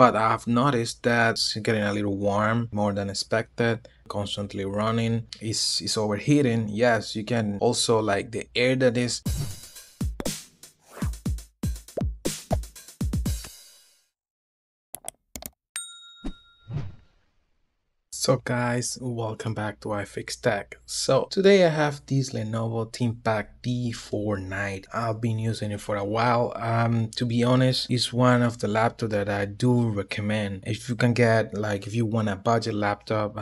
but I've noticed that it's getting a little warm, more than expected, constantly running. It's overheating. Yes, you can also like the air that is. So guys, welcome back to iFix Tech. So today I have this Lenovo ThinkPad T490. I've been using it for a while. To be honest, it's one of the laptops that I do recommend. If you can get, like, if you want a budget laptop,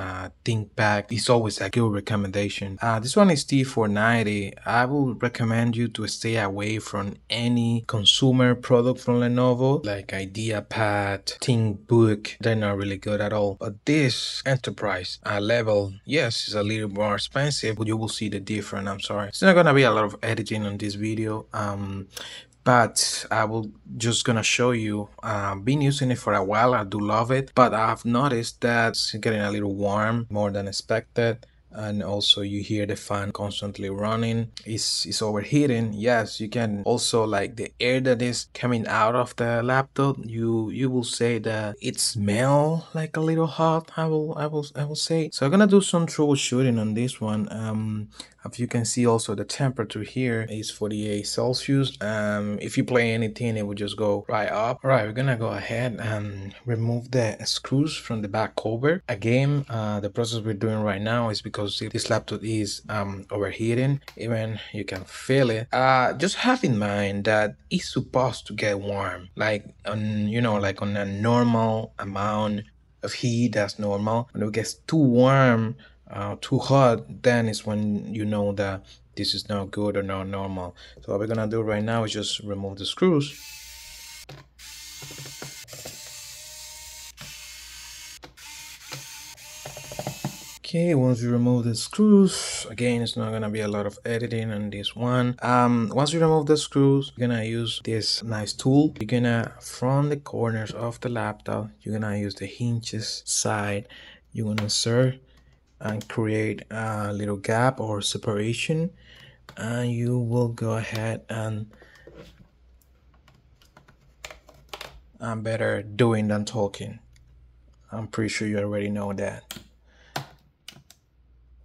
ThinkPad is always a good recommendation. This one is T490. I would recommend you to stay away from any consumer product from Lenovo, like ideapad, thinkbook. They're not really good at all. But this enterprise level, yes, it's a little more expensive, but you will see the difference. I'm sorry, it's not gonna be a lot of editing on this video, but I will just gonna show you. I've been using it for a while. I do love it, but I've noticed that it's getting a little warm, more than expected, and also you hear the fan constantly running. It's overheating. Yes, you can also like the air that is coming out of the laptop. You will say that it smells like a little hot. I will say. So I'm gonna do some troubleshooting on this one. If you can see, also the temperature here is 48 Celsius. If you play anything, it will just go right up. All right, we're gonna go ahead and remove the screws from the back cover. Again, the process we're doing right now is because this laptop is overheating. Even you can feel it. Just have in mind that it's supposed to get warm, like on, you know, like on a normal amount of heat. That's normal. When it gets too warm, too hot, then is when you know that this is not good or not normal. So what we're gonna do right now is just remove the screws. Okay, once you remove the screws, again, it's not gonna be a lot of editing on this one. Once you remove the screws, you're gonna use this nice tool. You're gonna, from the corners of the laptop, you're gonna use the hinges side. You're gonna insert and create a little gap or separation, and you will go ahead and I'm better doing than talking. I'm pretty sure you already know that.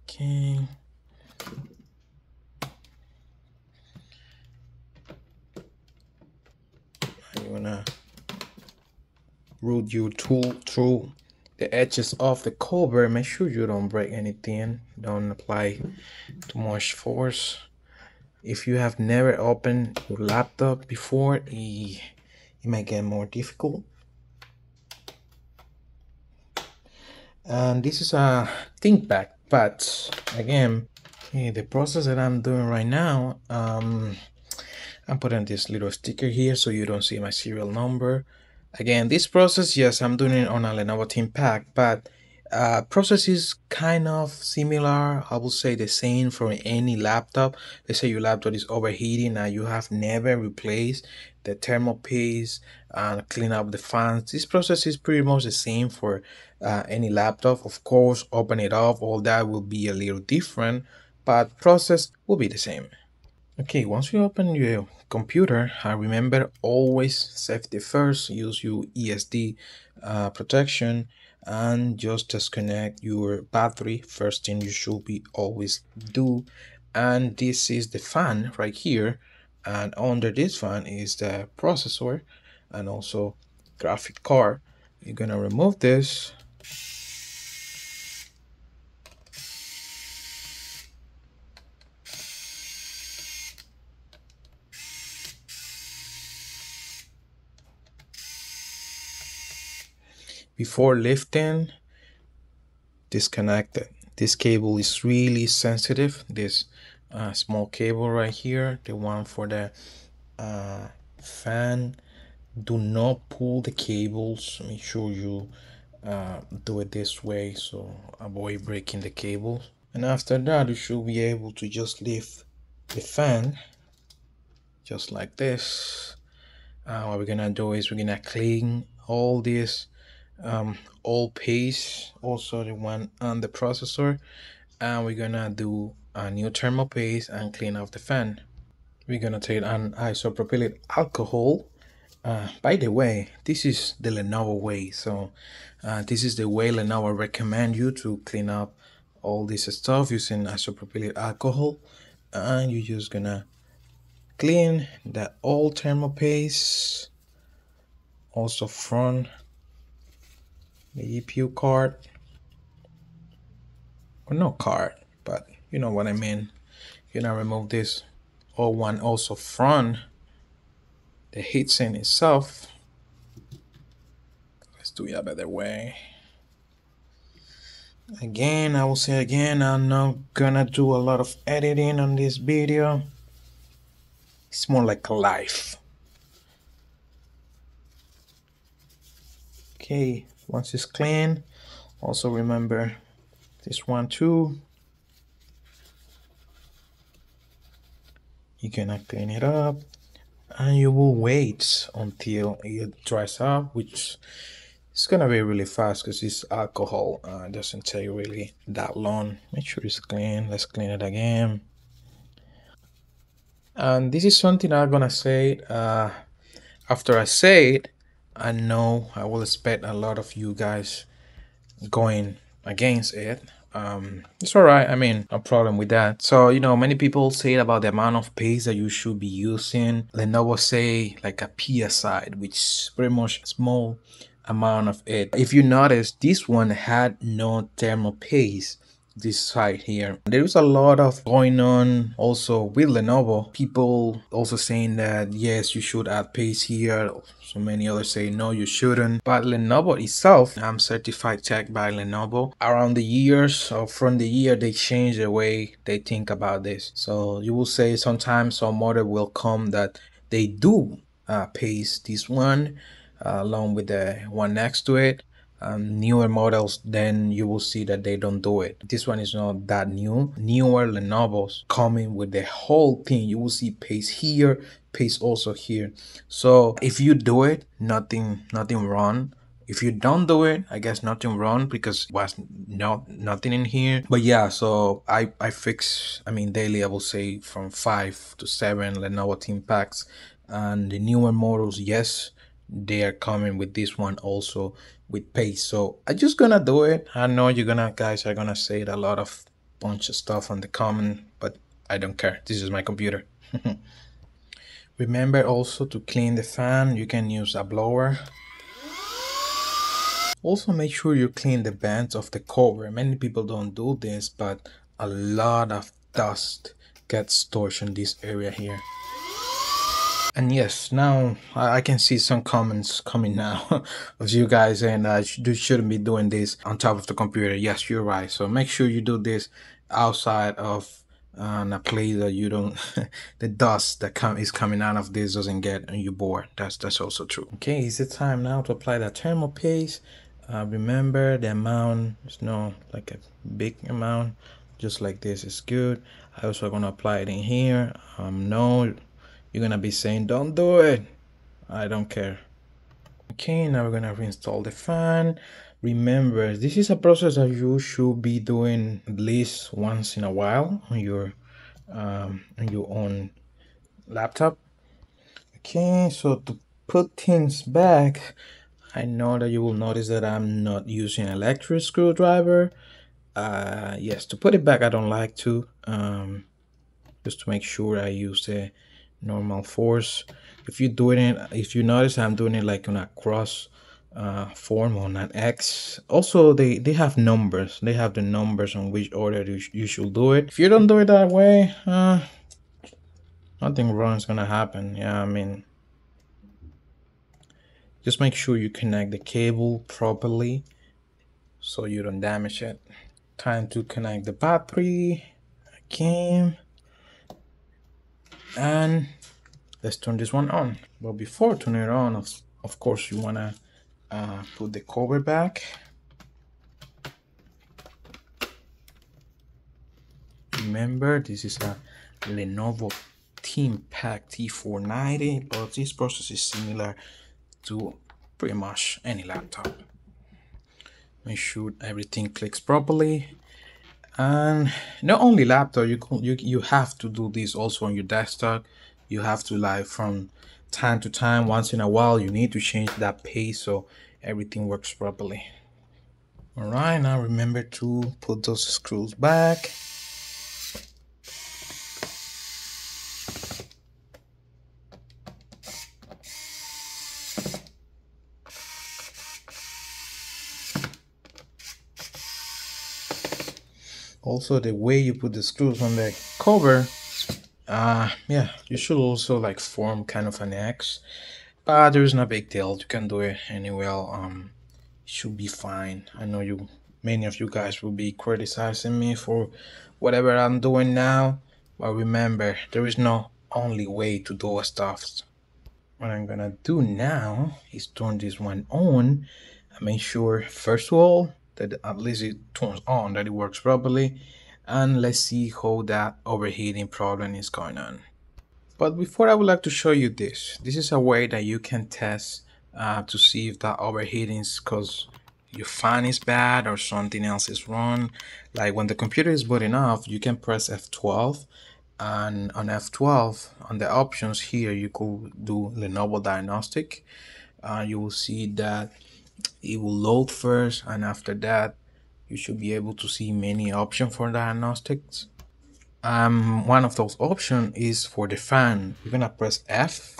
Okay. I'm gonna route your tool through the edges of the cover. Make sure you don't break anything, don't apply too much force. If you have never opened your laptop before, it might get more difficult. And this is a ThinkPad, but again, okay, the process that I'm doing right now, I'm putting this little sticker here so you don't see my serial number. Again, this process, yes, I'm doing it on a Lenovo ThinkPad, but process is kind of similar. I will say the same for any laptop. Let's say your laptop is overheating and you have never replaced the thermal paste and clean up the fans. This process is pretty much the same for any laptop. Of course, open it up, all that will be a little different, but process will be the same. Okay, once you open your computer, remember always safety first, use your ESD protection, and just disconnect your battery. First thing you should be always do. And this is the fan right here, and under this fan is the processor and also graphic card. You're gonna remove this. Before lifting, disconnect it. This cable is really sensitive. This small cable right here, the one for the fan. Do not pull the cables. Make sure you do it this way so avoid breaking the cables. And after that, you should be able to just lift the fan just like this. What we're gonna do is we're gonna clean all this all paste, also the one on the processor, and we're gonna do a new thermal paste and clean off the fan. We're gonna take an isopropyl alcohol By the way, this is the Lenovo way, so this is the way Lenovo recommend you to clean up all this stuff using isopropyl alcohol, and you're just gonna clean the old thermal paste, also from the GPU card, well, not card, but you know what I mean. You're gonna remove this old one also from the heatsink itself. Let's do it a better way. Again, I will say again, I'm not gonna do a lot of editing on this video. It's more like a life. Okay, once it's clean, also remember this one too. You're gonna clean it up. And you will wait until it dries up, which is gonna be really fast because it's alcohol. It doesn't take really that long. Make sure it's clean. Let's clean it again. And this is something I'm gonna say. After I say it, I know I will expect a lot of you guys going against it. It's all right. I mean, no problem with that. So, you know, many people say about the amount of paste that you should be using. Lenovo say like a PSI, which is pretty much a small amount of it. If you notice, this one had no thermal paste, this side here. There is a lot of going on also with Lenovo. People also saying that, yes, you should add paste here. So many others say, no, you shouldn't. But Lenovo itself, I'm certified tech by Lenovo. Around the years or from the year, they change the way they think about this. So you will say sometimes some model will come that they do paste this one along with the one next to it. Newer models, then you will see that they don't do it. This one is not that new. Newer Lenovo's coming with the whole thing. You will see paste here, paste also here. So if you do it, nothing wrong. If you don't do it, I guess nothing wrong because was nothing in here. But yeah, so I fix, I mean, daily I will say from 5 to 7 Lenovo ThinkPads, and the newer models, yes, they are coming with this one also with paste. So I'm just gonna do it. I know you're gonna, guys are gonna say it a lot of bunch of stuff on the comment, but I don't care. This is my computer. Remember also to clean the fan. You can use a blower. Also make sure you clean the bands of the cover. Many people don't do this, but a lot of dust gets stored in this area here. And yes, now I can see some comments coming now of you guys saying you shouldn't be doing this on top of the computer. Yes, you're right. So make sure you do this outside of a place that you don't, the dust that is coming out of this doesn't get on your board. That's also true. Okay, it's the time now to apply the thermal paste. Remember the amount, it's not like a big amount, just like this is good. I also gonna apply it in here. No. You're gonna be saying, don't do it. I don't care. Okay, now we're gonna reinstall the fan. Remember, this is a process that you should be doing at least once in a while on your own laptop. Okay, so to put things back, I know that you will notice that I'm not using an electric screwdriver. Yes, to put it back, I don't like to. Just to make sure I use the normal force. If you do it, if you notice, I'm doing it like on a cross form on an X. Also, they have numbers. They have the numbers on which order you should do it. If you don't do it that way, nothing wrong is gonna happen. Yeah, I mean, just make sure you connect the cable properly so you don't damage it. Time to connect the battery. Okay. And let's turn this one on. But before turning it on, of course, you wanna put the cover back. Remember, this is a Lenovo ThinkPad T490, but this process is similar to pretty much any laptop. Make sure everything clicks properly. And not only laptop, you have to do this also on your desktop. you have to, like, from time to time, once in a while, you need to change that page so everything works properly. All right, now remember to put those screws back. Also, the way you put the screws on the cover, yeah, you should also like form kind of an X, but there's no big deal. You can do it anyway. It should be fine. I know you, many of you guys will be criticizing me for whatever I'm doing now, but remember, there is no only way to do stuff. What I'm gonna do now is turn this one on and make sure, first of all, that at least it turns on, that it works properly. And let's see how that overheating problem is going on. But before, I would like to show you this. This is a way that you can test to see if that overheating is because your fan is bad or something else is wrong. Like when the computer is booting off, you can press F12, and on F12, on the options here, you could do Lenovo diagnostic. You will see that it will load first, and after that, you should be able to see many options for diagnostics. One of those options is for the fan. You're gonna press F,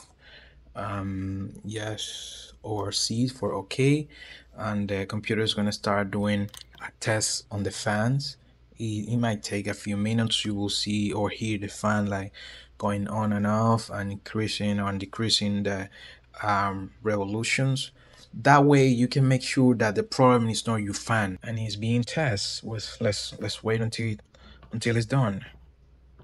yes, or C for OK, and the computer is gonna start doing a test on the fans. It might take a few minutes. You will see or hear the fan like going on and off and increasing or decreasing the revolutions. That way you can make sure that the problem is not your fan and it's being tested with. Let's wait until it's done.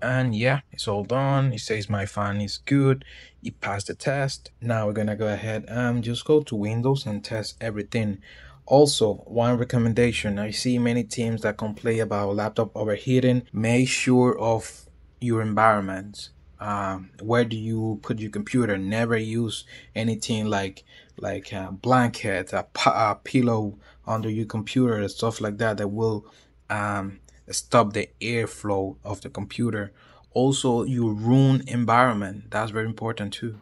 And yeah, it's all done. It says my fan is good. It passed the test. Now we're gonna go ahead and just go to Windows and test everything. Also, one recommendation, I see many teams that complain about laptop overheating. Make sure of your environment. Where do you put your computer? Never use anything like a blanket, a pillow under your computer and stuff like that will stop the airflow of the computer. Also, your room environment, that's very important too.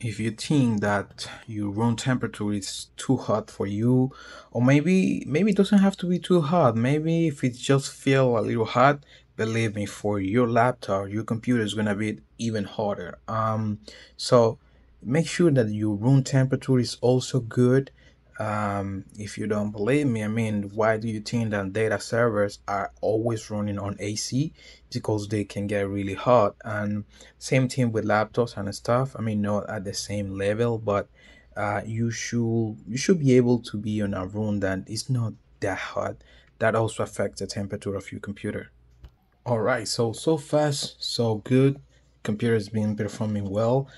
If you think that your room temperature is too hot for you, or maybe it doesn't have to be too hot, maybe if it just feel a little hot, believe me, for your laptop, your computer is gonna be even hotter. So make sure that your room temperature is also good. If you don't believe me, I mean, why do you think that data servers are always running on AC? Because they can get really hot, and same thing with laptops and stuff. I mean, not at the same level, but you should be able to be in a room that is not that hot. That also affects the temperature of your computer. Alright, so fast, so good. Computer has been performing well.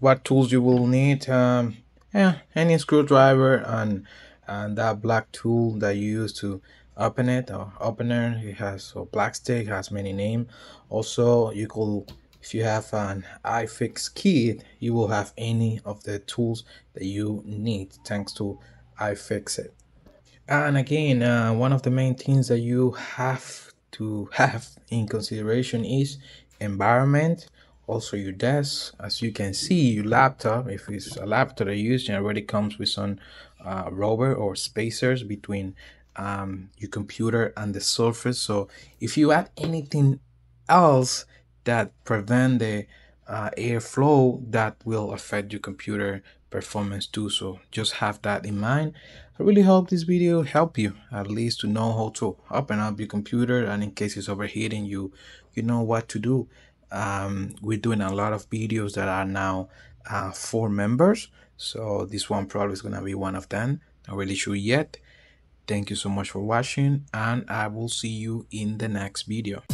What tools you will need? Yeah, any screwdriver and that black tool that you use to open it, or opener. It has a black stick, has many names. Also, you could, if you have an iFixit kit, you will have any of the tools that you need thanks to iFixit. And again, one of the main things that you have to have in consideration is environment, also your desk. As you can see, your laptop, if it's a laptop that you use, it already comes with some rubber or spacers between your computer and the surface. So if you add anything else that prevent the airflow, that will affect your computer performance too, so just have that in mind. I really hope this video helped you at least to know how to open up your computer, and in case it's overheating, you know what to do. We're doing a lot of videos that are now for members, so this one probably is gonna be one of them. Not really sure yet. Thank you so much for watching, and I will see you in the next video.